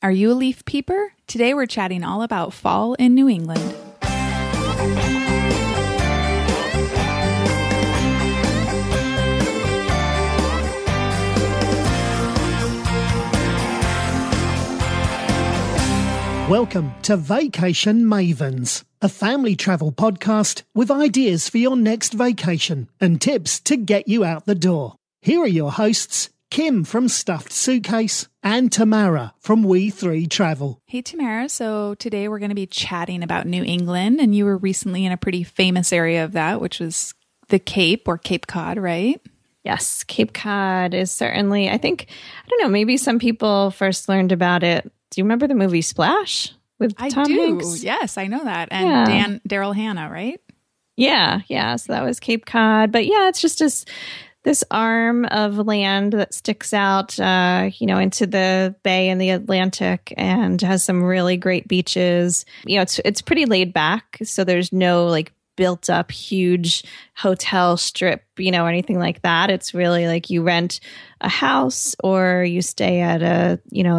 Are you a leaf peeper? Today we're chatting all about fall in New England. Welcome to Vacation Mavens, a family travel podcast with ideas for your next vacation and tips to get you out the door. Here are your hosts, Kim from Stuffed Suitcase and Tamara from We Three Travel. Hey, Tamara. So today we're going to be chatting about New England, and you were recently in a pretty famous area of that, which was the Cape or Cape Cod, right? Yes. Cape Cod is certainly, I think, I don't know, maybe some people first learned about it. Do you remember the movie Splash with Tom Hanks? Yes, I know that. And yeah. Daryl Hannah, right? Yeah. Yeah. So that was Cape Cod. But yeah, it's just this arm of land that sticks out, into the bay and the Atlantic, and has some really great beaches. You know, it's pretty laid back, so there's no like built up huge hotel strip, or anything like that. It's really like you rent a house, or you stay at you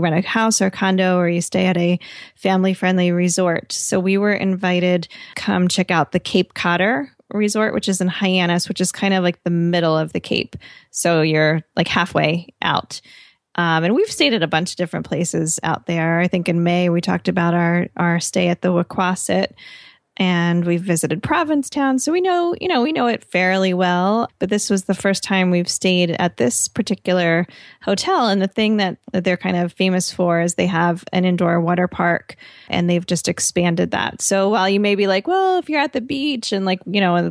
rent a house or condo, or you stay at a family friendly resort. So we were invited, come check out the Cape Codder Resort, which is in Hyannis, which is kind of like the middle of the Cape. So you're like halfway out. And we've stayed at a bunch of different places out there. I think in May, we talked about our stay at the Wequassett, and we've visited Provincetown. So we know it fairly well, but this was the first time we've stayed at this particular hotel. And the thing that they're kind of famous for is they have an indoor water park, and they've just expanded that. So while you may be like, well, if you're at the beach and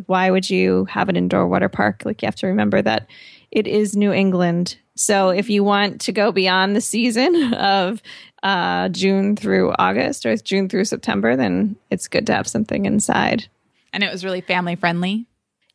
why would you have an indoor water park? Like, you have to remember that it is New England. So if you want to go beyond the season of June through August, or June through September, then it's good to have something inside. And it was really family friendly.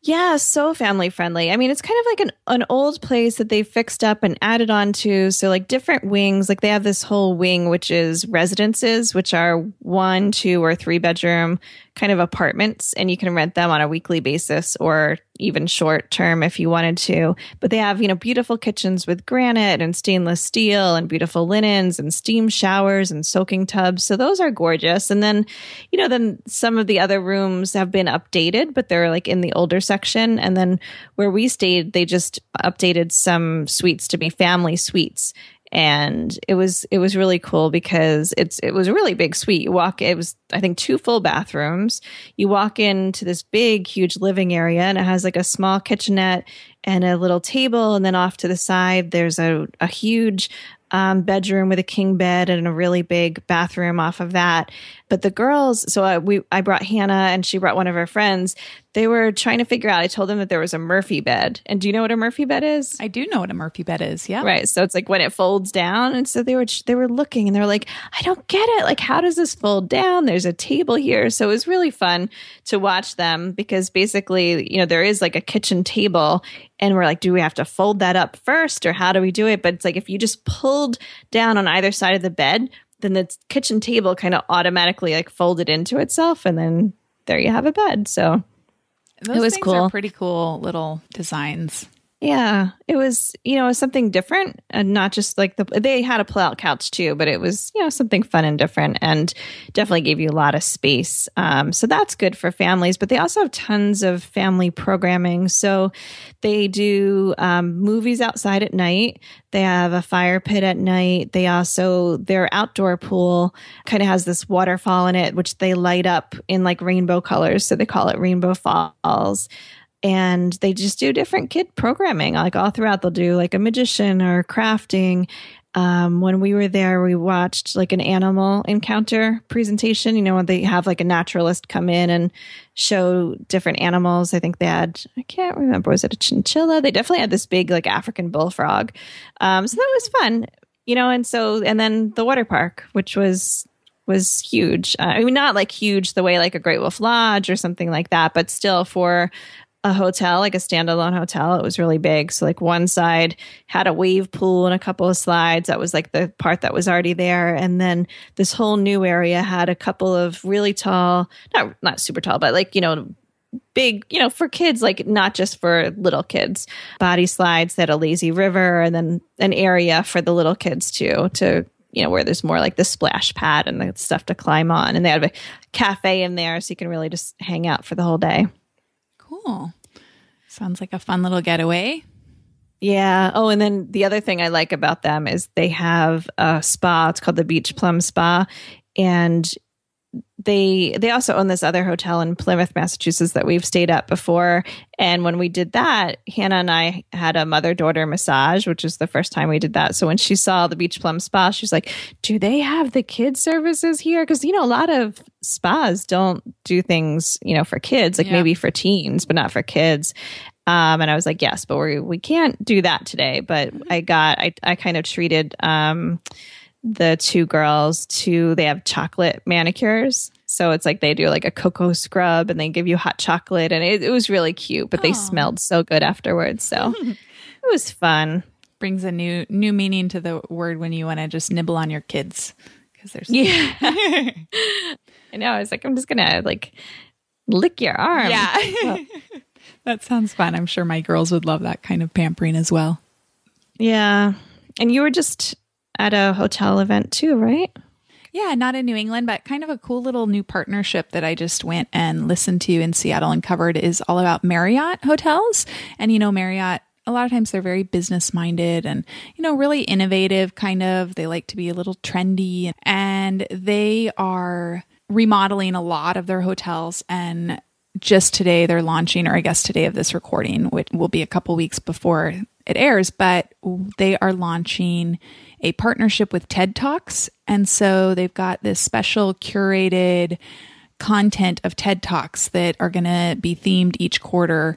Yeah, so family friendly. I mean, it's kind of like an old place that they fixed up and added on to. So like different wings, like they have this whole wing, which is residences, which are 1, 2, or 3 bedroom kind of apartments. And you can rent them on a weekly basis, or even short term if you wanted to. But they have, beautiful kitchens with granite and stainless steel, and beautiful linens, and steam showers, and soaking tubs. So those are gorgeous. And then, then some of the other rooms have been updated, but they're like in the older section. And then where we stayed, they just updated some suites to be family suites, and it was really cool because it was a really big suite. It was, I think, 2 full bathrooms. You walk into this big, huge living area, and it has like a small kitchenette and a little table, and then off to the side there's a huge bedroom with a king bed and a really big bathroom off of that. But the girls, I brought Hannah, and she brought one of her friends. They were trying to figure out, I told them that there was a Murphy bed. And do you know what a Murphy bed is? I do know what a Murphy bed is. Yeah. Right. So it's like when it folds down. And so they were looking, and they were like, I don't get it. Like, how does this fold down? There's a table here. So it was really fun to watch them, because basically, there is like a kitchen table, and we're like, do we have to fold that up first, or how do we do it? But it's like, if you just pulled down on either side of the bed, then the kitchen table kind of automatically like folded into itself, and then there you have a bed. So those, it was cool. Are pretty cool little designs. Yeah, it was, something different, and not just like they had a pull-out couch too, but it was, something fun and different, and definitely gave you a lot of space. So that's good for families, but they also have tons of family programming. So they do movies outside at night. They have a fire pit at night. They also, their outdoor pool kind of has this waterfall in it, which they light up in like rainbow colors. So they call it Rainbow Falls. And they just do different kid programming, like all throughout. They'll do like a magician or crafting. When we were there, we watched like an animal encounter presentation, when they have like a naturalist come in and show different animals. I think they had, I can't remember, was it a chinchilla? They definitely had this big like African bullfrog. So that was fun, and then the water park, which was huge. I mean, not like huge the way like a Great Wolf Lodge or something like that, but still for a hotel, like a standalone hotel, it was really big. So like one side had a wave pool and a couple of slides. That was like the part that was already there. And then this whole new area had a couple of really tall, not super tall, but like, big, for kids, like not just for little kids, body slides that had a lazy river, and then an area for the little kids too, to you know, where there's more like the splash pad and the stuff to climb on. And they have a cafe in there, so you can really just hang out for the whole day. Cool. Sounds like a fun little getaway. Yeah. Oh, and then the other thing I like about them is they have a spa. It's called the Beach Plum Spa. And they also own this other hotel in Plymouth, Massachusetts that we've stayed at before. And when we did that, Hannah and I had a mother-daughter massage, which is the first time we did that. So when she saw the Beach Plum Spa, she's like, do they have the kids services here? Because, you know, a lot of spas don't do things, you know, for kids, like maybe for teens, but not for kids. And I was like, yes, but we can't do that today. But I kind of treated the two girls to, they have chocolate manicures. So it's like they do like a cocoa scrub and they give you hot chocolate. And it was really cute, but they smelled so good afterwards. So it was fun. Brings a new meaning to the word when you want to just nibble on your kids. Because there's I know. I was like, I'm just going to like lick your arm. Yeah. Well, that sounds fun. I'm sure my girls would love that kind of pampering as well. Yeah. And you were just at a hotel event too, right? Yeah, not in New England, but kind of a cool little new partnership that I just went and listened to in Seattle and covered is all about Marriott hotels. And, you know, Marriott, a lot of times they're very business minded and, you know, really innovative kind of. They like to be a little trendy, and they are remodeling a lot of their hotels. And just today they're launching, or I guess today of this recording, which will be a couple weeks before it airs, but they are launching a partnership with TED Talks. And so they've got this special curated content of TED Talks that are going to be themed each quarter.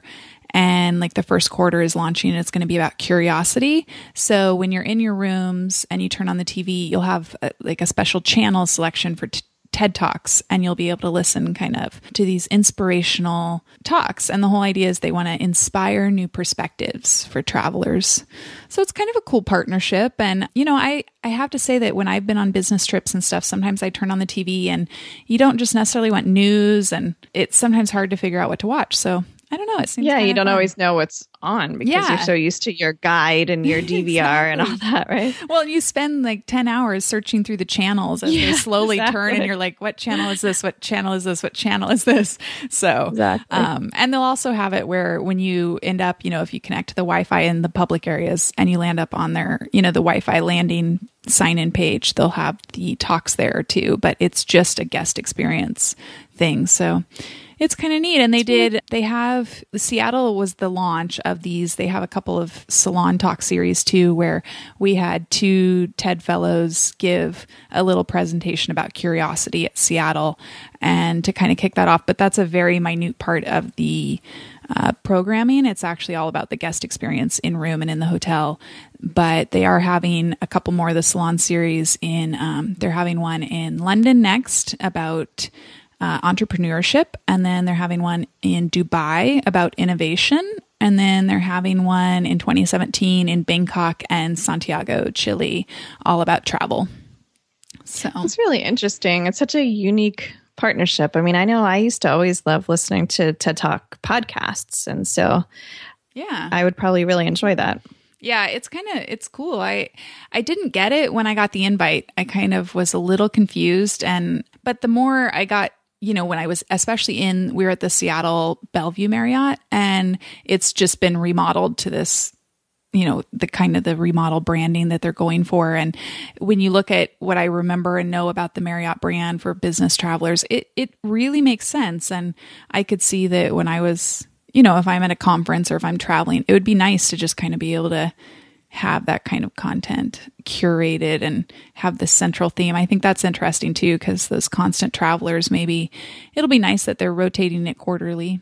And like the first quarter is launching, and it's going to be about curiosity. So when you're in your rooms and you turn on the TV, you'll have a special channel selection for TED Talks, and you'll be able to listen kind of to these inspirational talks. And the whole idea is they want to inspire new perspectives for travelers. So it's kind of a cool partnership. And, you know, I have to say that when I've been on business trips and stuff, sometimes I turn on the TV and you don't just necessarily want news, and it's sometimes hard to figure out what to watch. So I don't know. It seems you don't always know what's on because you're so used to your guide and your DVR and all that, right? Well, you spend like 10 hours searching through the channels as they slowly turn, and you're like, what channel is this? What channel is this? What channel is this? So, and they'll also have it where when you end up, you know, if you connect to the Wi-Fi in the public areas and you land up on their, you know, the Wi-Fi landing sign-in page, they'll have the talks there too, but it's just a guest experience thing. So it's kind of neat. And Seattle was the launch of these. They have a couple of salon talk series too, where we had two TED fellows give a little presentation about curiosity at Seattle and to kind of kick that off. But that's a very minute part of the programming. It's actually all about the guest experience in room and in the hotel. But they are having a couple more of the salon series in, they're having one in London next about entrepreneurship, and then they're having one in Dubai about innovation, and then they're having one in 2017 in Bangkok and Santiago, Chile, all about travel. So it's really interesting. It's such a unique partnership. I mean, I know I used to always love listening to TED Talk podcasts, and so yeah, I would probably really enjoy that. Yeah, it's cool. I didn't get it when I got the invite. I kind of was a little confused, but the more I got, you know, when I was, especially we were at the Seattle Bellevue Marriott, and it's just been remodeled to this, you know, the kind of the remodel branding that they're going for. And when you look at what I remember and know about the Marriott brand for business travelers, it really makes sense. And I could see that when I was, you know, if I'm at a conference or if I'm traveling, it would be nice to just kind of be able to have that kind of content curated and have this central theme. I think that's interesting too, because those constant travelers, maybe it'll be nice that they're rotating it quarterly.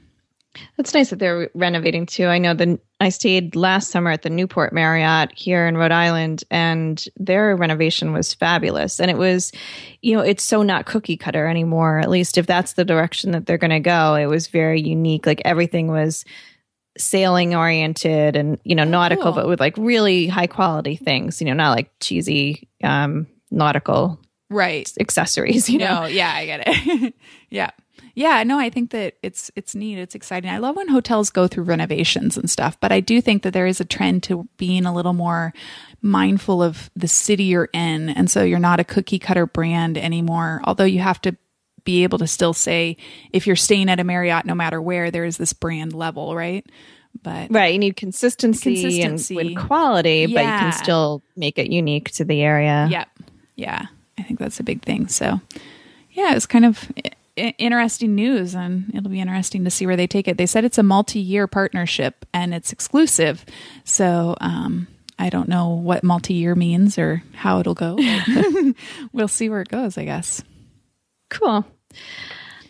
That's nice that they're renovating too. I know I stayed last summer at the Newport Marriott here in Rhode Island, and their renovation was fabulous. And it was, you know, it's so not cookie cutter anymore, at least if that's the direction that they're going to go. It was very unique. Like everything was sailing oriented and, you know, nautical, but with like really high quality things, you know, not like cheesy nautical accessories, you know? Yeah, I get it. Yeah, no, I think that it's neat. It's exciting. I love when hotels go through renovations and stuff, but I do think that there is a trend to being a little more mindful of the city you're in. And so you're not a cookie cutter brand anymore, although you have to be able to still say, if you're staying at a Marriott, no matter where, there is this brand level, right? But right, you need consistency and quality, yeah, but you can still make it unique to the area. Yep. Yeah. I think that's a big thing. So yeah, it's kind of interesting news, and it'll be interesting to see where they take it. They said it's a multi-year partnership and it's exclusive. So, I don't know what multi-year means or how it'll go. We'll see where it goes, I guess. Cool.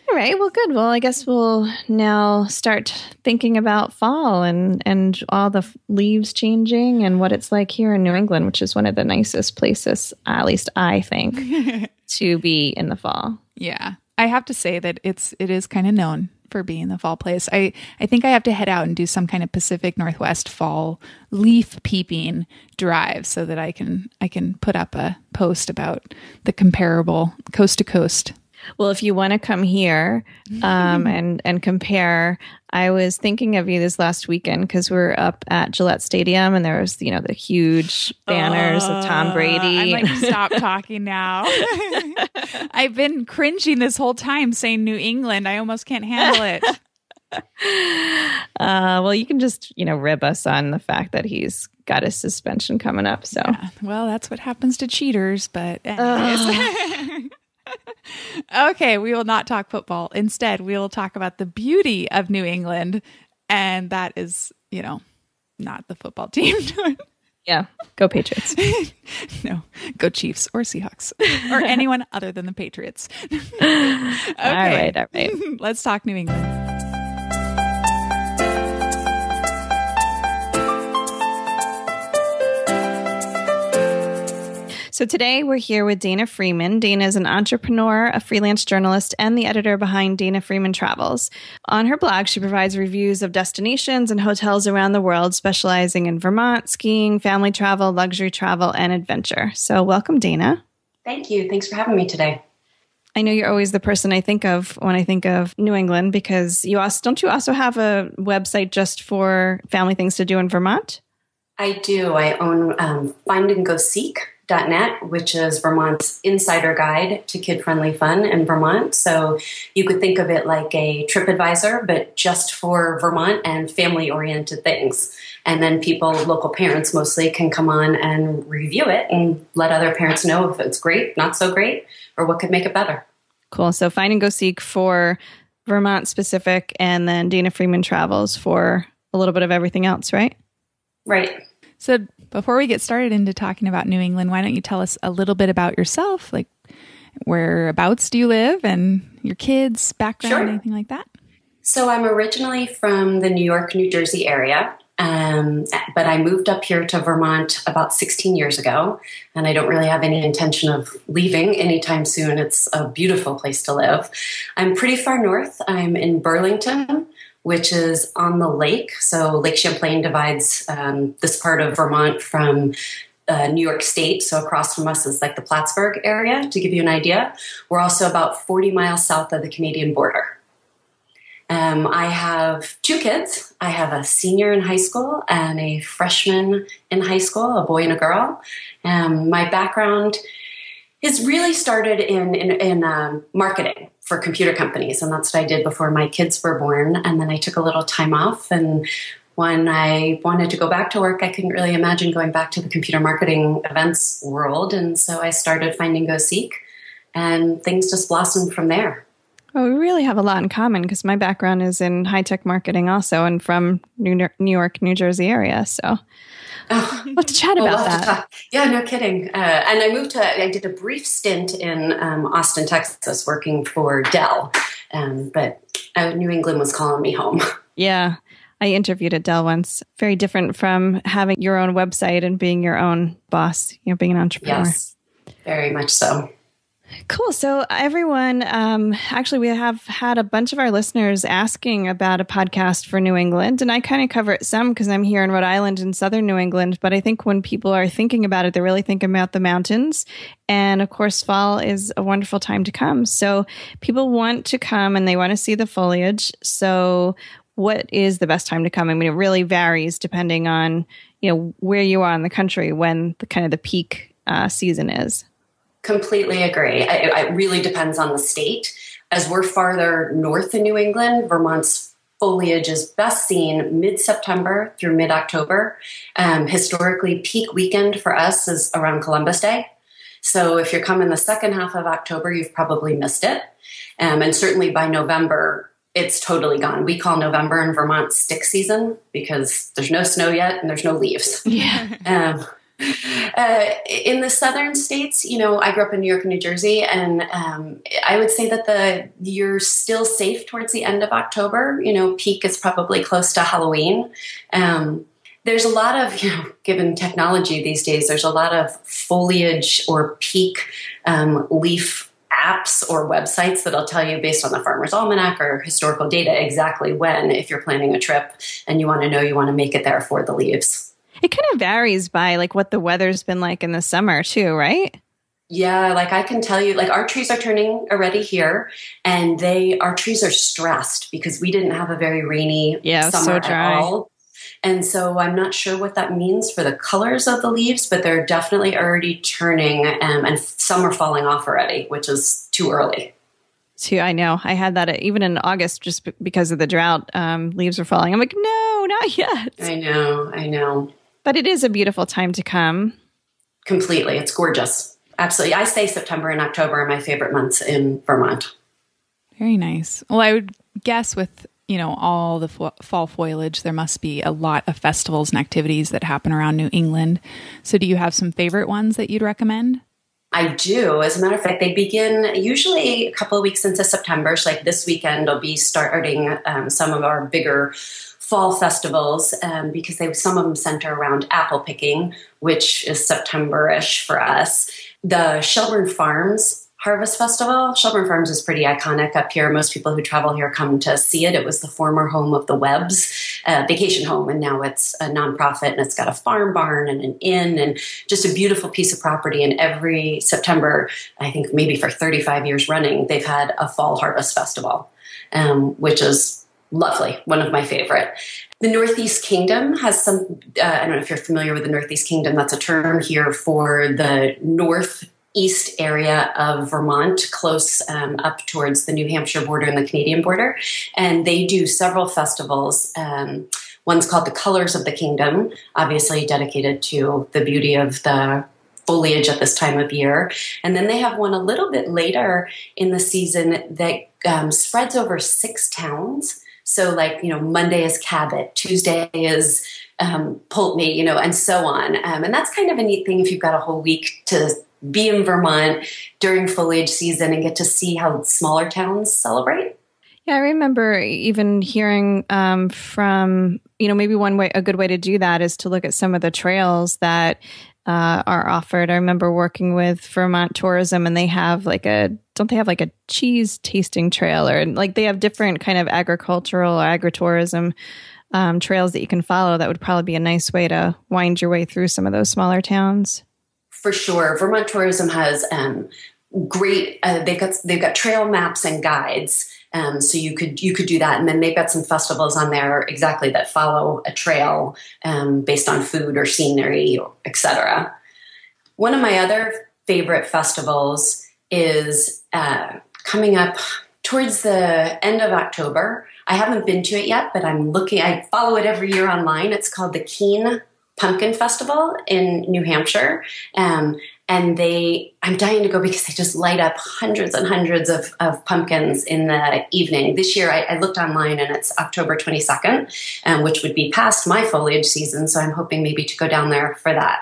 All right. Well, good. Well, I guess we'll now start thinking about fall and all the leaves changing and what it's like here in New England, which is one of the nicest places, at least I think, to be in the fall. Yeah. I have to say that it is kind of known for being the fall place. I think I have to head out and do some kind of Pacific Northwest fall leaf peeping drive so that I can put up a post about the comparable coast to coast. Well, if you want to come here and compare, I was thinking of you this last weekend because we were up at Gillette Stadium and there was, you know, the huge banners of Tom Brady. I'm like, stop talking now. I've been cringing this whole time saying New England. I almost can't handle it. Well, you can just, you know, rib us on the fact that he's got his suspension coming up. So, yeah. Well, that's what happens to cheaters, but anyways. Okay, we will not talk football. Instead, we will talk about the beauty of New England, and that is, you know, not the football team. Yeah, go Patriots. No, go Chiefs or Seahawks or anyone other than the Patriots. Okay. All right. Let's talk New England. So today we're here with Dana Freeman. Dana is an entrepreneur, a freelance journalist, and the editor behind Dana Freeman Travels. On her blog, she provides reviews of destinations and hotels around the world, specializing in Vermont, skiing, family travel, luxury travel, and adventure. So welcome, Dana. Thank you. Thanks for having me today. I know you're always the person I think of when I think of New England, because you also have a website just for family things to do in Vermont? I do. I own Find and Go Seek.net, which is Vermont's insider guide to kid-friendly fun in Vermont. So you could think of it like a TripAdvisor, but just for Vermont and family-oriented things. And then people, local parents mostly, can come on and review it and let other parents know if it's great, not so great, or what could make it better. Cool. So Find and Go Seek for Vermont specific, and then Dana Freeman Travels for a little bit of everything else, right? Right. So before we get started into talking about New England, why don't you tell us a little bit about yourself? Like, whereabouts do you live and your kids, background, sure, anything like that? So I'm originally from the New York, New Jersey area, but I moved up here to Vermont about 16 years ago, and I don't really have any intention of leaving anytime soon. It's a beautiful place to live. I'm pretty far north. I'm in Burlington, which is on the lake. So Lake Champlain divides this part of Vermont from New York State. So across from us is like the Plattsburgh area, to give you an idea. We're also about 40 miles south of the Canadian border. I have two kids. I have a senior in high school and a freshman in high school, a boy and a girl. My background is really started in marketing for computer companies. And that's what I did before my kids were born. And then I took a little time off. And when I wanted to go back to work, I couldn't really imagine going back to the computer marketing events world. And so I started Find and Go Seek, and things just blossomed from there. Well, we really have a lot in common because my background is in high-tech marketing also, and from New York, New Jersey area. So we'll have to chat about that. Yeah, no kidding. And I did a brief stint in Austin, Texas, working for Dell. But New England was calling me home. Yeah. I interviewed at Dell once. Very different from having your own website and being your own boss, you know, being an entrepreneur. Yes, very much so. Cool. So everyone, actually, we have had a bunch of our listeners asking about a podcast for New England, and I kind of cover it some because I'm here in Rhode Island in southern New England. But I think when people are thinking about it, they're really thinking about the mountains. And of course, fall is a wonderful time to come. So people want to come and they want to see the foliage. So what is the best time to come? I mean, it really varies depending on you know, where you are in the country when the kind of the peak season is. Completely agree. It really depends on the state. As we're farther north in New England, Vermont's foliage is best seen mid-September through mid-October. Historically, peak weekend for us is around Columbus Day. So if you're coming the second half of October, you've probably missed it. And certainly by November, it's totally gone. We call November in Vermont stick season because there's no snow yet and there's no leaves. Yeah. In the southern states, you know, I grew up in New York and New Jersey, and I would say that you're still safe towards the end of October. You know, peak is probably close to Halloween. There's a lot of, you know, given technology these days, there's a lot of foliage or peak leaf apps or websites that'll tell you based on the Farmer's Almanac or historical data exactly when, if you're planning a trip and you want to know you want to make it there for the leaves. It kind of varies by like what the weather's been like in the summer too, right? Yeah. Like I can tell you, like our trees are turning already here, and our trees are stressed because we didn't have a very rainy summer at all. And so I'm not sure what that means for the colors of the leaves, but they're definitely already turning and some are falling off already, which is too early. Too, I know. I had that even in August, just because of the drought, leaves were falling. I'm like, no, not yet. I know. But it is a beautiful time to come. Completely. It's gorgeous. Absolutely. I say September and October are my favorite months in Vermont. Very nice. Well, I would guess with, you know, all the fall foliage, there must be a lot of festivals and activities that happen around New England. So do you have some favorite ones that you'd recommend? I do. As a matter of fact, they begin usually a couple of weeks into September. So like this weekend, I'll be starting some of our bigger fall festivals because some of them center around apple picking, which is September-ish for us. The Shelburne Farms Harvest Festival. Shelburne Farms is pretty iconic up here. Most people who travel here come to see it. It was the former home of the Webbs vacation home, and now it's a nonprofit, and it's got a farm barn and an inn and just a beautiful piece of property. And every September, I think maybe for 35 years running, they've had a fall harvest festival, which is lovely. One of my favorite. The Northeast Kingdom has some, I don't know if you're familiar with the Northeast Kingdom. That's a term here for the northeast area of Vermont, close up towards the New Hampshire border and the Canadian border. And they do several festivals. One's called the Colors of the Kingdom, obviously dedicated to the beauty of the foliage at this time of year. And then they have one a little bit later in the season that spreads over 6 towns. So like, you know, Monday is Cabot, Tuesday is Pulteney, you know, and so on. And that's kind of a neat thing if you've got a whole week to be in Vermont during foliage season and get to see how smaller towns celebrate. Yeah, I remember even hearing from, you know, maybe a good way to do that is to look at some of the trails that are offered. I remember working with Vermont Tourism, and they have a cheese tasting trail, or like they have different kind of agricultural or agritourism trails that you can follow. That would probably be a nice way to wind your way through some of those smaller towns. For sure. Vermont Tourism has great, they've got trail maps and guides. So you could do that. And then they've got some festivals on there exactly that follow a trail based on food or scenery, etc. One of my other favorite festivals is coming up towards the end of October. I haven't been to it yet, but I follow it every year online. It's called the Keene Pumpkin Festival in New Hampshire. I'm dying to go because they just light up hundreds and hundreds of pumpkins in the evening. This year I looked online and it's October 22nd, which would be past my foliage season. So I'm hoping maybe to go down there for that.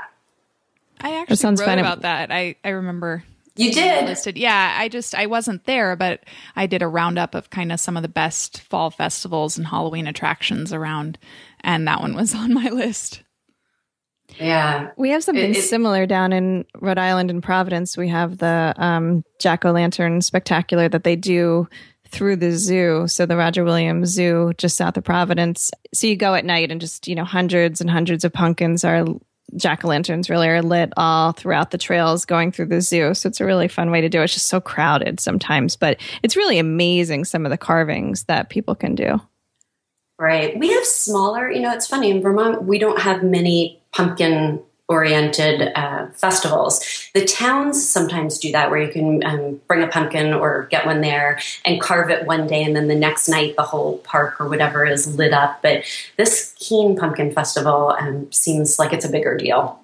I actually wrote about that. I remember. You did? Listed. Yeah, I wasn't there, but I did a roundup of kind of some of the best fall festivals and Halloween attractions around. And that one was on my list. Yeah. We have something similar down in Rhode Island in Providence. We have the Jack-O-Lantern Spectacular that they do through the zoo. So the Roger Williams Zoo just south of Providence. So you go at night and just, you know, hundreds and hundreds of pumpkins are Jack-O-Lanterns really are lit all throughout the trails going through the zoo. So it's a really fun way to do it. It's just so crowded sometimes, but it's really amazing some of the carvings that people can do. Right. We have smaller, you know, it's funny in Vermont, we don't have many pumpkin-oriented festivals. The towns sometimes do that, where you can bring a pumpkin or get one there and carve it one day, and then the next night the whole park or whatever is lit up. But this Keene Pumpkin Festival seems like it's a bigger deal.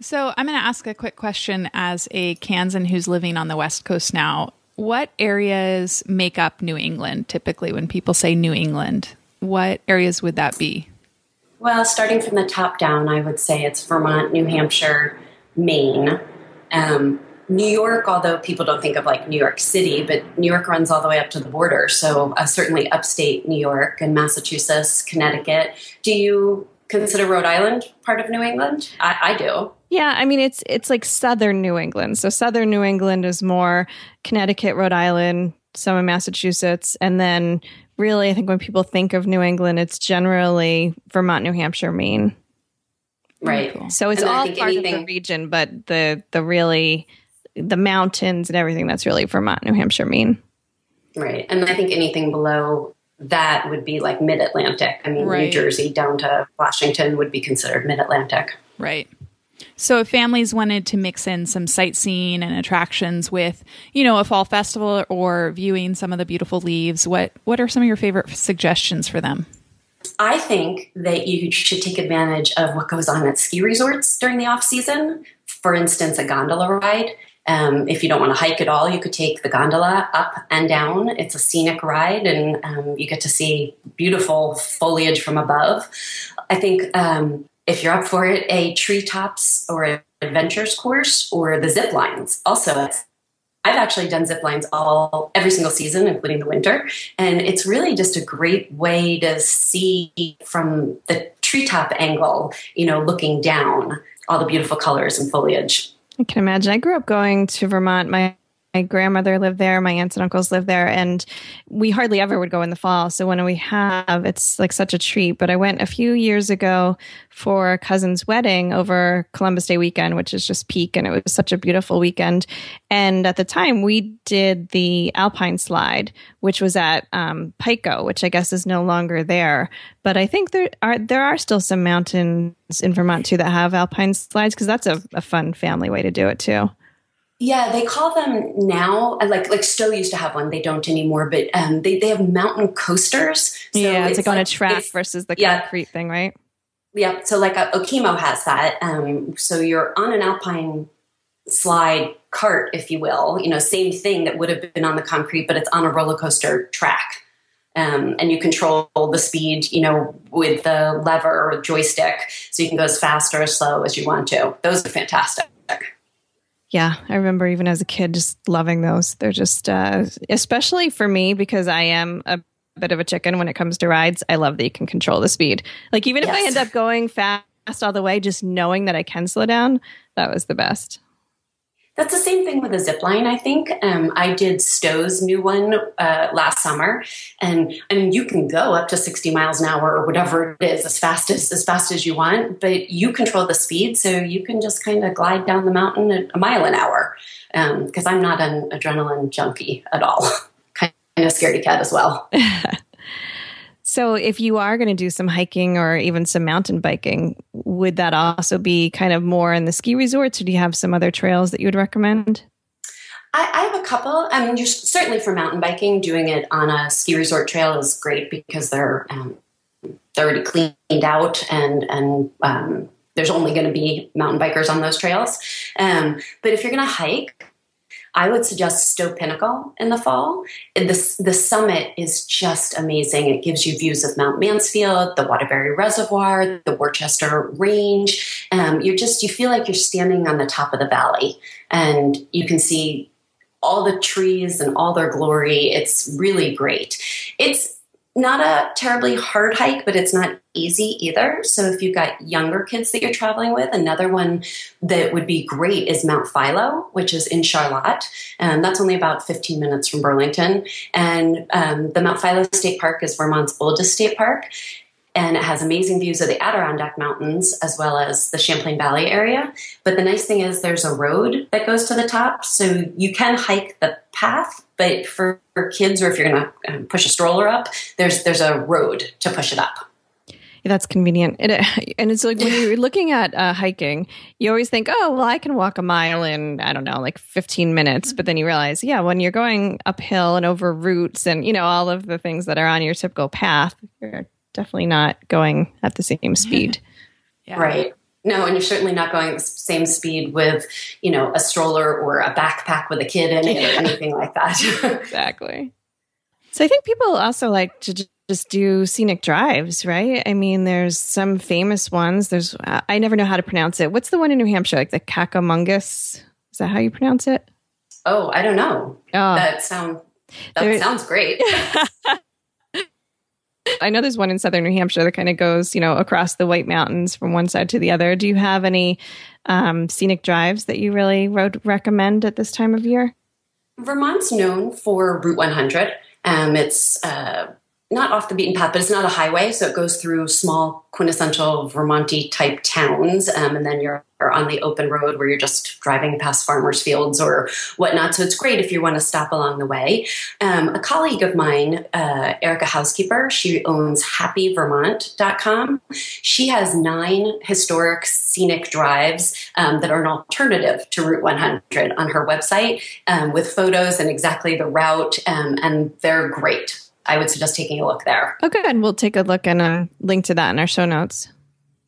So I'm going to ask a quick question as a Kansan who's living on the West Coast now. What areas make up New England typically when people say New England? What areas would that be? Well, starting from the top down, I would say it's Vermont, New Hampshire, Maine, New York, although people don't think of like New York City, but New York runs all the way up to the border. So certainly upstate New York and Massachusetts, Connecticut. Do you consider Rhode Island part of New England? I do. Yeah, I mean, it's like southern New England. So southern New England is more Connecticut, Rhode Island, some of Massachusetts. And then really, I think when people think of New England, it's generally Vermont, New Hampshire, Maine. Right. Cool. So it's all part of the region, but the mountains and everything, that's really Vermont, New Hampshire, Maine. Right. And I think anything below that would be like mid-Atlantic. I mean, right. New Jersey down to Washington would be considered mid-Atlantic. Right. So if families wanted to mix in some sightseeing and attractions with, a fall festival or viewing some of the beautiful leaves, what are some of your favorite suggestions for them? I think that you should take advantage of what goes on at ski resorts during the off season. For instance, a gondola ride. If you don't want to hike at all, you could take the gondola up and down. It's a scenic ride, and you get to see beautiful foliage from above. I think if you're up for it, a treetops or an adventures course or the zip lines. Also, I've actually done zip lines every single season, including the winter. And it's really just a great way to see from the treetop angle, looking down all the beautiful colors and foliage. I can imagine. I grew up going to Vermont. My grandmother lived there. My aunts and uncles lived there. And we hardly ever would go in the fall. So when we have, it's like such a treat. But I went a few years ago for a cousin's wedding over Columbus Day weekend, which is just peak. And it was such a beautiful weekend. And at the time, we did the Alpine slide, which was at Pico, which I guess is no longer there. But I think there are still some mountains in Vermont, too, that have Alpine slides, because that's a fun family way to do it, too. Yeah, they call them now, like Stowe used to have one. They don't anymore, but they have mountain coasters. So yeah, it's like on a track versus the concrete thing, right? Yeah, so like Okemo has that. So you're on an alpine slide cart, if you will. Same thing that would have been on the concrete, but it's on a roller coaster track. And you control the speed, with the lever or joystick. So you can go as fast or as slow as you want to. Those are fantastic. Yeah, I remember even as a kid just loving those. They're just, especially for me, because I am a bit of a chicken when it comes to rides. I love that you can control the speed. Like even if I end up going fast all the way, just knowing that I can slow down, that was the best. That's the same thing with a zip line, I think. I did Stowe's new one last summer, and I mean you can go up to 60 miles an hour or whatever it is, as fast as you want, but you control the speed, so you can just kind of glide down the mountain at a mile an hour. Because I'm not an adrenaline junkie at all, kind of a scaredy cat as well. So if you are going to do some hiking or even some mountain biking, would that also be kind of more in the ski resorts, or do you have some other trails that you would recommend? I have a couple. I mean, certainly for mountain biking, doing it on a ski resort trail is great because they're already cleaned out and there's only going to be mountain bikers on those trails. But if you're going to hike, I would suggest Stowe Pinnacle in the fall. The summit is just amazing. It gives you views of Mount Mansfield, the Waterbury Reservoir, the Worcester Range. You feel like you're standing on the top of the valley, and you can see all the trees and all their glory. It's really great. It's not a terribly hard hike, but it's not easy either. So if you've got younger kids that you're traveling with, another one that would be great is Mount Philo, which is in Charlotte. And that's only about 15 minutes from Burlington. And the Mount Philo State Park is Vermont's oldest state park. And it has amazing views of the Adirondack Mountains as well as the Champlain Valley area. But the nice thing is there's a road that goes to the top. So you can hike the path, but for kids or if you're going to push a stroller up, there's a road to push it up. That's convenient. And it's like when you're looking at hiking, you always think, oh, well, I can walk a mile in, I don't know, like 15 minutes. But then you realize, yeah, when you're going uphill and over roots and, you know, all of the things that are on your typical path, you're definitely not going at the same speed. Yeah. Right. No, and you're certainly not going at the same speed with, you know, a stroller or a backpack with a kid in it or anything like that. Exactly. So I think people also like to just do scenic drives, right? I mean, there's some famous ones. There's, I never know how to pronounce it. What's the one in New Hampshire? Like the Cackamungus? Is that how you pronounce it? Oh, I don't know. Oh. That sounds great. I know there's one in southern New Hampshire that kind of goes, you know, across the White Mountains from one side to the other. Do you have any scenic drives that you really recommend at this time of year? Vermont's known for Route 100. It's not off the beaten path, but it's not a highway. So it goes through small, quintessential Vermont-y type towns. And then you're on the open road where you're just driving past farmers' fields or whatnot. So it's great if you want to stop along the way. A colleague of mine, Erica Housekeeper, she owns happyvermont.com. She has 9 historic scenic drives that are an alternative to Route 100 on her website with photos and exactly the route. And they're great. I would suggest taking a look there. Okay, and we'll take a look and link to that in our show notes.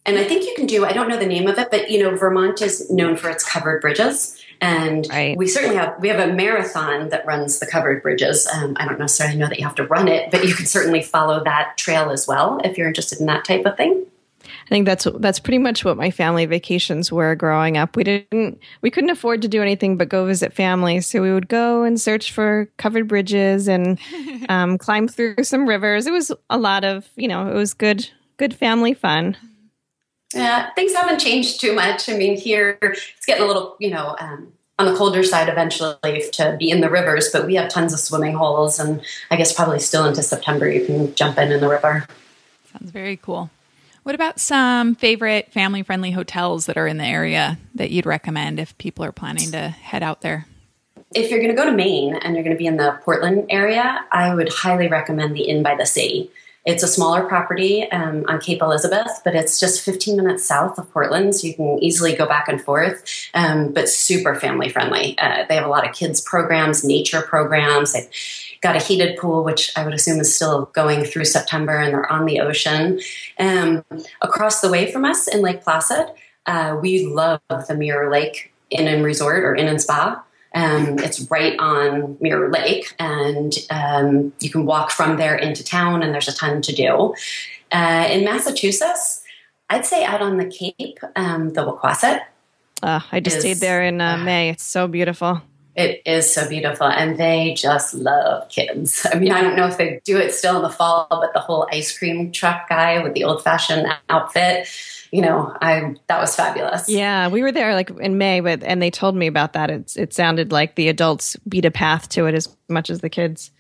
And I think you can do, I don't know the name of it, but, you know, Vermont is known for its covered bridges. And we certainly have, we have a marathon that runs the covered bridges. I don't necessarily know that you have to run it, but you can certainly follow that trail as well if you're interested in that type of thing. I think that's pretty much what my family vacations were growing up. We couldn't afford to do anything but go visit family. So we would go and search for covered bridges and climb through some rivers. It was a lot of, you know, it was good family fun. Yeah, things haven't changed too much. I mean, here it's getting a little, you know, on the colder side eventually to be in the rivers, but we have tons of swimming holes, and I guess probably still into September you can jump in the river. Sounds very cool. What about some favorite family-friendly hotels that are in the area that you'd recommend if people are planning to head out there? If you're going to go to Maine and you're going to be in the Portland area, I would highly recommend the Inn by the Sea. It's a smaller property on Cape Elizabeth, but it's just 15 minutes south of Portland, so you can easily go back and forth, but super family-friendly. They have a lot of kids' programs, nature programs. They've got a heated pool, which I would assume is still going through September, and they're on the ocean. Across the way from us in Lake Placid, we love the Mirror Lake Inn and Resort or Inn and Spa. It's right on Mirror Lake, and you can walk from there into town, and there's a ton to do. In Massachusetts, I'd say out on the Cape, the Wequassett. I just stayed there in May. It's so beautiful. It is so beautiful, and they just love kids. I mean, I don't know if they do it still in the fall, but the whole ice cream truck guy with the old-fashioned outfit, you know, that was fabulous. Yeah, we were there like in May, and they told me about that. It sounded like the adults beat a path to it as much as the kids.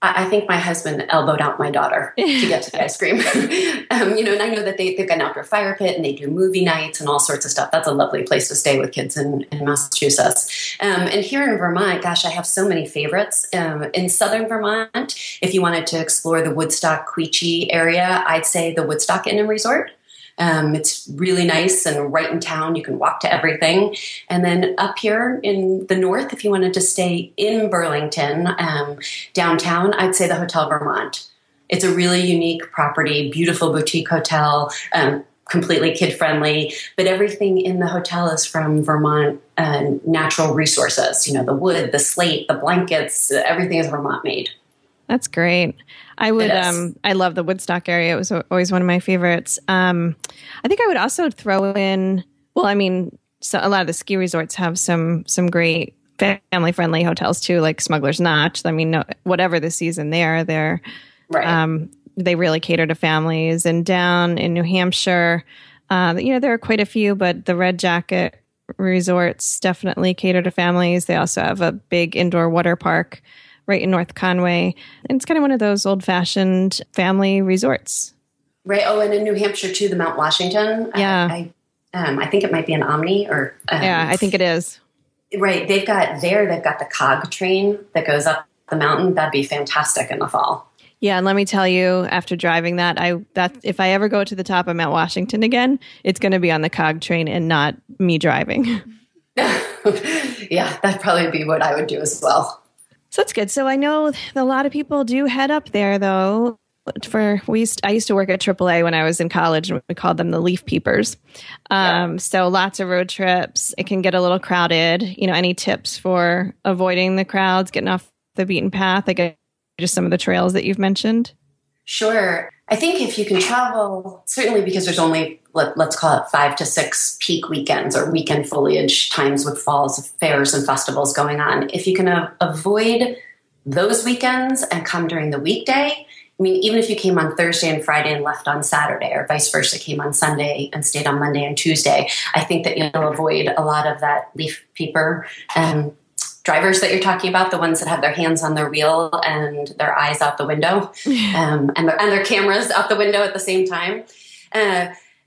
I think my husband elbowed out my daughter to get to the ice cream. You know, and I know that they've got an outdoor fire pit and they do movie nights and all sorts of stuff. That's a lovely place to stay with kids in Massachusetts. And here in Vermont, gosh, I have so many favorites. In southern Vermont, if you wanted to explore the Woodstock-Queechee area, I'd say the Woodstock Inn and Resort. It's really nice and right in town. You can walk to everything. And then up here in the north, if you wanted to stay in Burlington, downtown, I'd say the Hotel Vermont. It's a really unique property, beautiful boutique hotel, completely kid-friendly, but everything in the hotel is from Vermont natural resources. You know, the wood, the slate, the blankets, everything is Vermont made. That's great. I love the Woodstock area. It was always one of my favorites. I think I would also throw in, well, I mean, so a lot of the ski resorts have some great family-friendly hotels too, like Smuggler's Notch. I mean, whatever the season they're right. They really cater to families. And down in New Hampshire, you know, there are quite a few, but the Red Jacket resorts definitely cater to families. They also have a big indoor water park right in North Conway. And it's kind of one of those old-fashioned family resorts. Right. Oh, and in New Hampshire, too, the Mount Washington. Yeah. I think it might be an Omni or... yeah, I think it is. Right. They've got the cog train that goes up the mountain. That'd be fantastic in the fall. Yeah, and let me tell you, after driving that, if I ever go to the top of Mount Washington again, it's going to be on the cog train and not me driving. Yeah, that'd probably be what I would do as well. So that's good. So I know a lot of people do head up there, though. I used to work at AAA when I was in college, and we called them the leaf peepers. Yeah. So lots of road trips. It can get a little crowded. You know, any tips for avoiding the crowds, getting off the beaten path? I guess just some of the trails that you've mentioned. Sure. I think if you can travel, certainly because there's only, let's call it 5 to 6 peak weekends or weekend foliage times with falls, fairs and festivals going on. If you can avoid those weekends and come during the weekday, I mean, even if you came on Thursday and Friday and left on Saturday, or vice versa, came on Sunday and stayed on Monday and Tuesday, I think that you'll avoid a lot of that leaf peeper drivers that you're talking about, the ones that have their hands on their wheel and their eyes out the window, and their cameras out the window at the same time.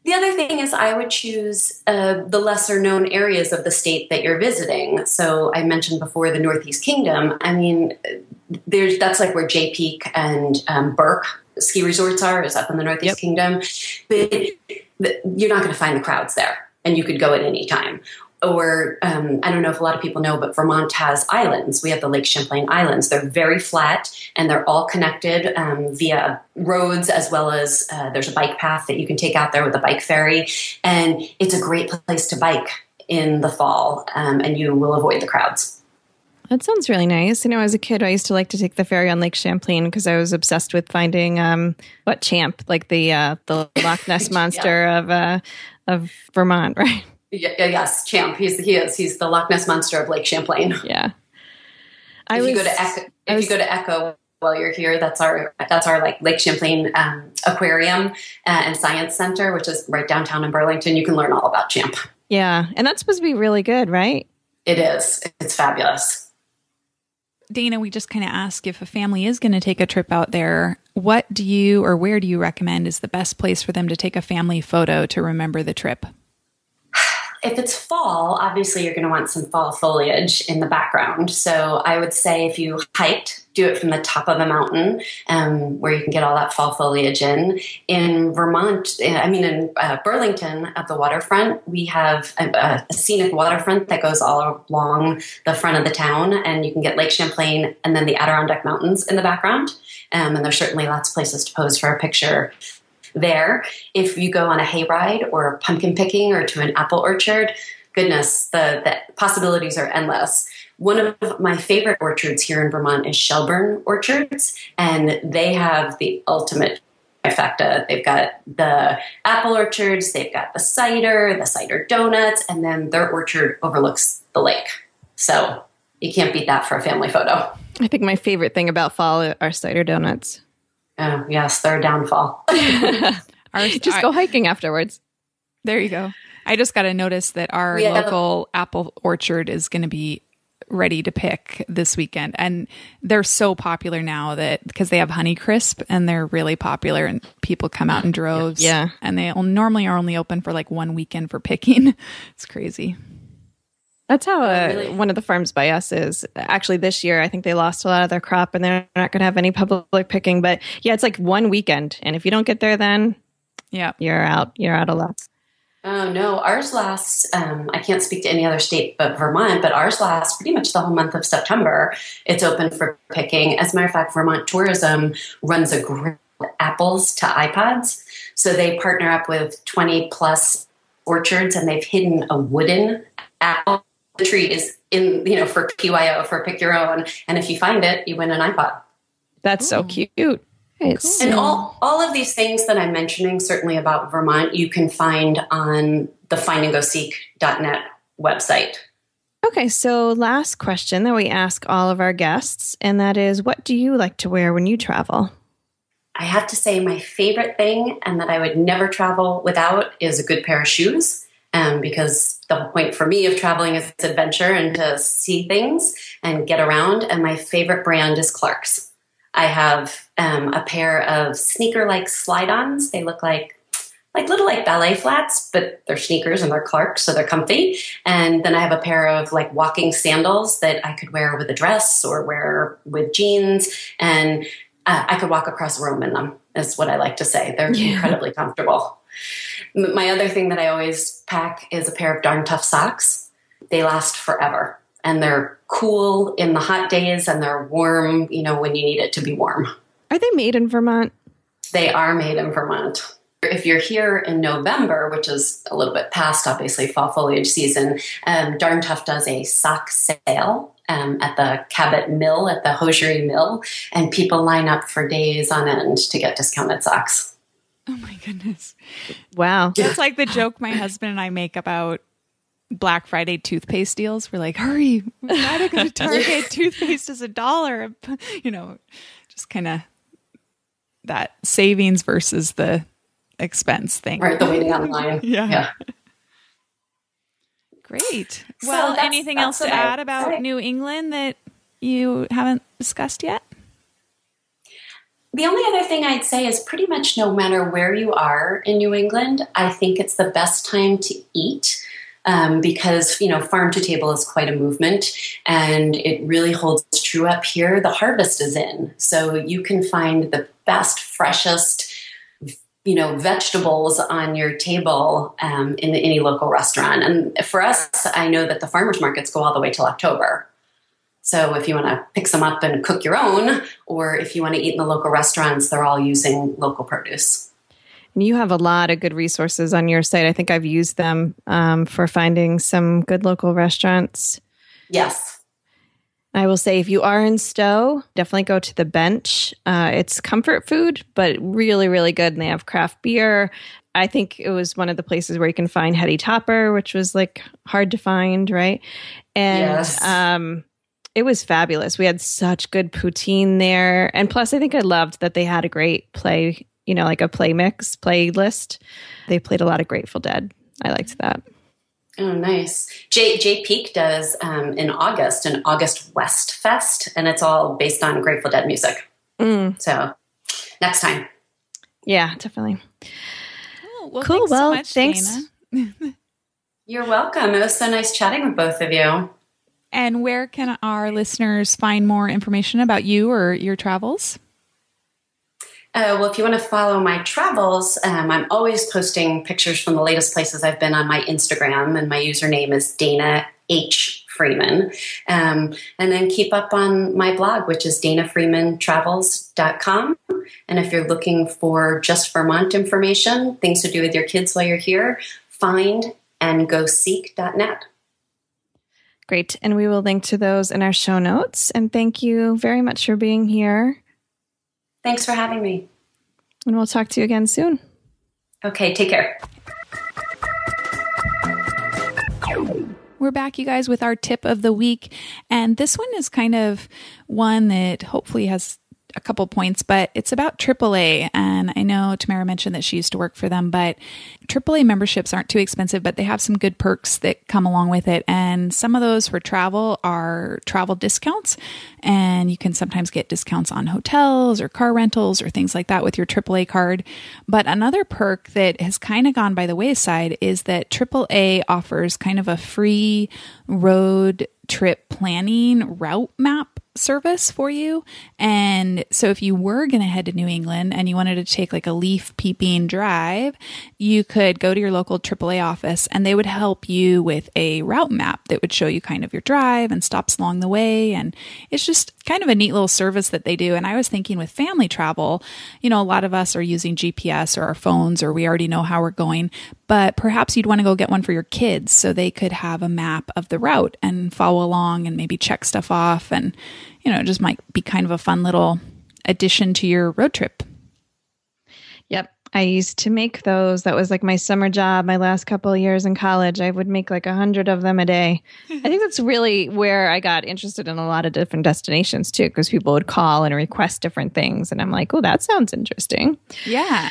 The other thing is I would choose the lesser known areas of the state that you're visiting. So I mentioned before the Northeast Kingdom. I mean, that's like where Jay Peak and Burke ski resorts is up in the Northeast Kingdom. But you're not going to find the crowds there, and you could go at any time. Or I don't know if a lot of people know, but Vermont has islands. We have the Lake Champlain Islands. They're very flat, and they're all connected via roads, as well as there's a bike path that you can take out there with a bike ferry. And it's a great place to bike in the fall, and you will avoid the crowds. That sounds really nice. You know, as a kid, I used to like to take the ferry on Lake Champlain because I was obsessed with finding Champ, like the Loch Ness monster of Vermont, right? Yes, Champ. He's the Loch Ness monster of Lake Champlain. Yeah. If you go to Echo while you're here, that's our like Lake Champlain aquarium and science center, which is right downtown in Burlington. You can learn all about Champ. Yeah, and that's supposed to be really good, right? It is. It's fabulous. Dana, we just kind of ask if a family is going to take a trip out there, what do you or where do you recommend is the best place for them to take a family photo to remember the trip? If it's fall, obviously you're going to want some fall foliage in the background. So I would say if you hiked, do it from the top of a mountain where you can get all that fall foliage in. In Vermont, Burlington at the waterfront, we have a scenic waterfront that goes all along the front of the town, and you can get Lake Champlain and then the Adirondack Mountains in the background. And there's certainly lots of places to pose for a picture there. If you go on a hayride or pumpkin picking or to an apple orchard, goodness, the possibilities are endless. One of my favorite orchards here in Vermont is Shelburne Orchards, and they have the ultimate trifecta. They've got the apple orchards, they've got the cider donuts, and then their orchard overlooks the lake. So you can't beat that for a family photo. I think my favorite thing about fall are cider donuts. Oh, yes, their downfall. Just go hiking afterwards. There you go. I just got to notice that our local apple orchard is going to be ready to pick this weekend. And they're so popular now because they have Honeycrisp, and they're really popular, and people come out in droves. Yeah. And they normally are only open for like one weekend for picking. It's crazy. That's how one of the farms by us is. Actually, this year, I think they lost a lot of their crop, and they're not going to have any public picking. But yeah, it's like one weekend. And if you don't get there then, you're out. You're out of luck. Oh, no. Ours lasts, I can't speak to any other state but Vermont, but ours lasts pretty much the whole month of September. It's open for picking. As a matter of fact, Vermont Tourism runs a group of apples to iPods. So they partner up with 20+ orchards, and they've hidden a wooden apple tree is in, you know, for PYO, for pick your own, and if you find it, you win an iPod. That's so cute. It's cool. And all of these things that I'm mentioning, certainly about Vermont, you can find on the findandgoseek.net website. Okay, so last question that we ask all of our guests, and that is, what do you like to wear when you travel? I have to say my favorite thing, and that I would never travel without, is a good pair of shoes. Because the whole point for me of traveling is adventure and to see things and get around. And my favorite brand is Clark's. I have a pair of sneaker-like slide-ons. They look like ballet flats, but they're sneakers and they're Clark's, so they're comfy. And then I have a pair of like walking sandals that I could wear with a dress or wear with jeans. And I could walk across a room in them, is what I like to say. They're incredibly comfortable. My other thing that I always pack is a pair of Darn Tough socks. They last forever, and they're cool in the hot days, and they're warm, you know, when you need it to be warm. Are they made in Vermont? They are made in Vermont. If you're here in November, which is a little bit past, obviously, fall foliage season, Darn Tough does a sock sale at the Cabot Mill, at the hosiery mill, and people line up for days on end to get discounted socks. Oh, my goodness. Wow. It's like the joke my husband and I make about Black Friday toothpaste deals. We're like, hurry, we're not going to Target. Toothpaste is $1. You know, just kind of that savings versus the expense thing. Right, the waiting online. Yeah. Great. Well, so anything else to add about New England that you haven't discussed yet? The only other thing I'd say is pretty much no matter where you are in New England, I think it's the best time to eat because, you know, farm to table is quite a movement, and it really holds true up here. The harvest is in, so you can find the best, freshest, you know, vegetables on your table in any local restaurant. And for us, I know that the farmers markets go all the way till October. So if you want to pick some up and cook your own, or if you want to eat in the local restaurants, they're all using local produce. And you have a lot of good resources on your site. I think I've used them for finding some good local restaurants. Yes. I will say if you are in Stowe, definitely go to The Bench. It's comfort food, but really, really good. And they have craft beer. I think it was one of the places where you can find Hetty Topper, which was like hard to find, right? And yes. It was fabulous. We had such good poutine there. And plus, I think I loved that they had a great play, you know, like a playlist. They played a lot of Grateful Dead. I liked that. Oh, nice. Jay Peak does in August, an August West Fest, and it's all based on Grateful Dead music. So next time. Yeah, definitely. Oh, well, cool. Well, so much, thanks. Dana. You're welcome. It was so nice chatting with both of you. And where can our listeners find more information about you or your travels? Well, if you want to follow my travels, I'm always posting pictures from the latest places I've been on my Instagram, and my username is Dana H. Freeman. And then keep up on my blog, which is danafreemantravels.com. And if you're looking for just Vermont information, things to do with your kids while you're here, Find and Go Seek.net. Great. And we will link to those in our show notes. And thank you very much for being here. Thanks for having me. And we'll talk to you again soon. Okay, take care. We're back, you guys, with our tip of the week. And this one is kind of one that hopefully has a couple points, but it's about AAA. And I know Tamara mentioned that she used to work for them, but AAA memberships aren't too expensive, but they have some good perks that come along with it. And some of those for travel are travel discounts. And you can sometimes get discounts on hotels or car rentals or things like that with your AAA card. But another perk that has kind of gone by the wayside is that AAA offers kind of a free road trip planning route map service for you. And so if you were going to head to New England and you wanted to take like a leaf peeping drive, you could go to your local AAA office and they would help you with a route map that would show you kind of your drive and stops along the way. And it's just kind of a neat little service that they do. And I was thinking with family travel, you know, a lot of us are using GPS or our phones, or we already know how we're going, but perhaps you'd want to go get one for your kids so they could have a map of the route and follow along and maybe check stuff off, and you know, it just might be kind of a fun little addition to your road trip. Yep. I used to make those. That was like my summer job. My last couple of years in college, I would make like 100 of them a day. I think that's really where I got interested in a lot of different destinations too, because people would call and request different things. And I'm like, oh, that sounds interesting. Yeah.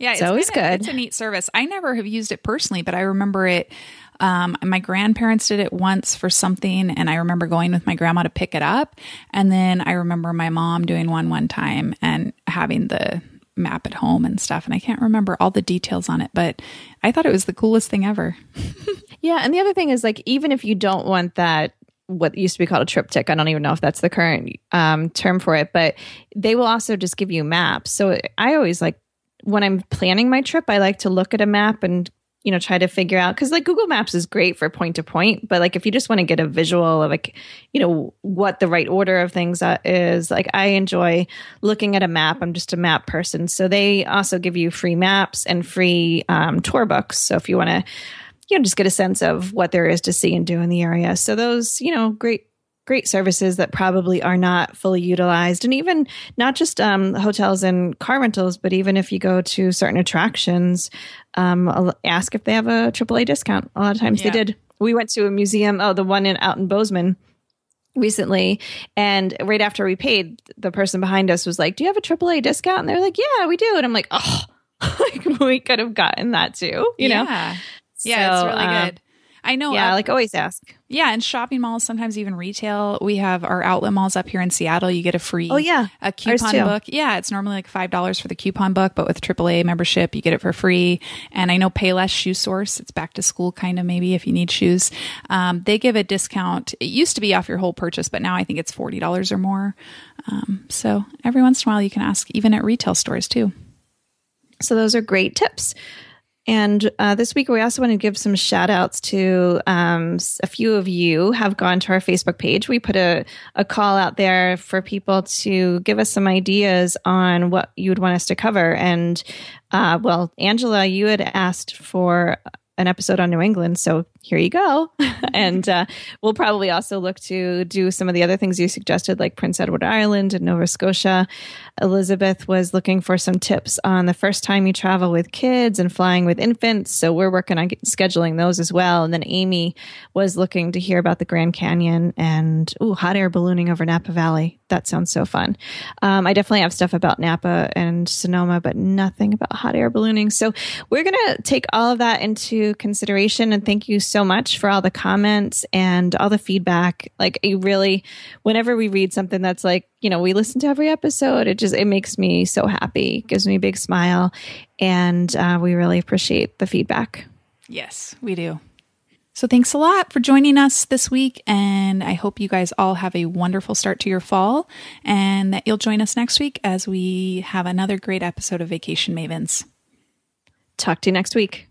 It's always good. It's a neat service. I never have used it personally, but I remember it. My grandparents did it once for something, and I remember going with my grandma to pick it up. And then I remember my mom doing one time and having the map at home and stuff. And I can't remember all the details on it, but I thought it was the coolest thing ever. Yeah. And the other thing is, like, even if you don't want that what used to be called a triptych. I don't even know if that's the current term for it, but they will also just give you maps. So I always like, when I'm planning my trip, I like to look at a map and, you know, try to figure out, because like Google Maps is great for point to point, but like if you just want to get a visual of like, you know, what the right order of things is, like I enjoy looking at a map. I'm just a map person. So they also give you free maps and free tour books. So if you want to, you know, just get a sense of what there is to see and do in the area. So those, you know, great services that probably are not fully utilized. And even not just hotels and car rentals, but even if you go to certain attractions, ask if they have a AAA discount. A lot of times they did. We went to a museum, the one out in Bozeman recently. And right after we paid, the person behind us was like, do you have a AAA discount? And they're like, yeah, we do. And I'm like, oh, like, we could have gotten that too, you know? Yeah, so, it's really good. I know. Yeah, like always ask. Yeah, and shopping malls, sometimes even retail. We have our outlet malls up here in Seattle. You get a free a coupon book. Yeah, it's normally like $5 for the coupon book, but with AAA membership, you get it for free. And I know Payless Shoe Source, it's back to school kind of maybe if you need shoes. They give a discount. It used to be off your whole purchase, but now I think it's $40 or more. So every once in a while you can ask, even at retail stores too. So those are great tips. And this week, we also want to give some shout outs to a few of you have gone to our Facebook page. We put a call out there for people to give us some ideas on what you would want us to cover. And well, Angela, you had asked for an episode on New England. So here you go. And we'll probably also look to do some of the other things you suggested, like Prince Edward Island and Nova Scotia. Elizabeth was looking for some tips on the first time you travel with kids and flying with infants. So we're working on scheduling those as well. And then Amy was looking to hear about the Grand Canyon and hot air ballooning over Napa Valley. That sounds so fun. I definitely have stuff about Napa and Sonoma, but nothing about hot air ballooning. So we're going to take all of that into consideration. And thank you so much for all the comments and all the feedback. Like, you really, whenever we read something that's like, you know, we listen to every episode, it makes me so happy. It gives me a big smile. And we really appreciate the feedback. Yes, we do. So thanks a lot for joining us this week, and I hope you guys all have a wonderful start to your fall, and that you'll join us next week as we have another great episode of Vacation Mavens. Talk to you next week.